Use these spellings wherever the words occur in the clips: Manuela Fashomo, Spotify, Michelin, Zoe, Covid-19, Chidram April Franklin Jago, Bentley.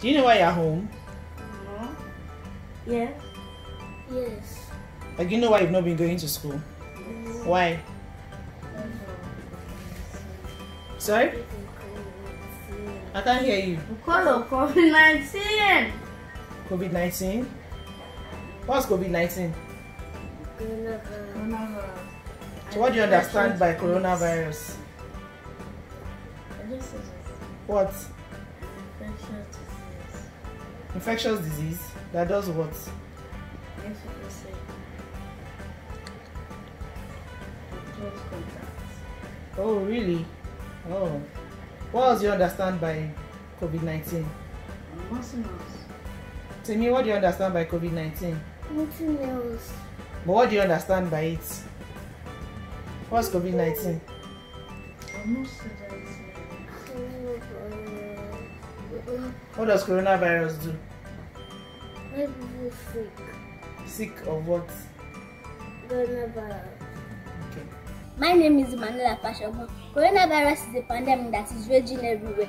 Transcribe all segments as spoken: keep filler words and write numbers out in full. Do you know why you're home? No. Yeah. Yes. Like, you know why you've not been going to school? Yes. Why? Sorry? I can't hear you. Because of COVID nineteen. COVID nineteen? What's COVID nineteen? Coronavirus. So what do you understand by coronavirus? What? Infectious disease. Infectious disease? That does what? Makes people sick. Close contact. Oh, really? Oh. What else do you understand by COVID nineteen? Nothing else. Timmy, what do you understand by COVID nineteen? Nothing else. But what do you understand by it? What's COVID nineteen? What does coronavirus do? Make people sick. Sick of what? Coronavirus. Okay. My name is Manuela Fashomo. Coronavirus is a pandemic that is raging everywhere.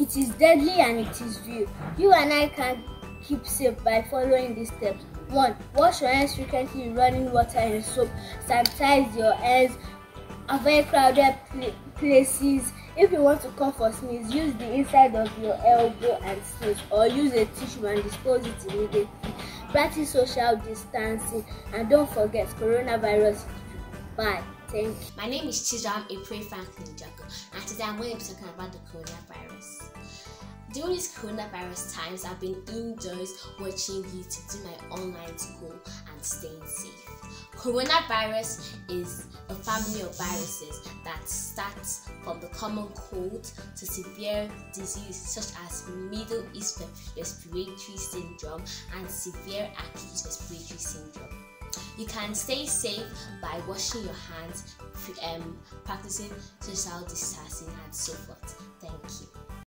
It is deadly and it is real. You and I can keep safe by following these steps. One, wash your hands frequently in running water and soap. Sanitize your hands. Avoid crowded places. If you want to cough or sneeze, use the inside of your elbow and sneeze, or use a tissue and dispose it immediately. Practice social distancing, and don't forget coronavirus. Bye. Thank you. My name is Chidram April Franklin Jago, and today I'm going to be talking about the coronavirus. During these coronavirus times, I've been indoors watching YouTube, doing my online school and staying safe. Coronavirus is a family of viruses that starts from the common cold to severe diseases such as Middle East Respiratory Syndrome and severe acute respiratory syndrome. You can stay safe by washing your hands, um, practicing social distancing and so forth. Thank you.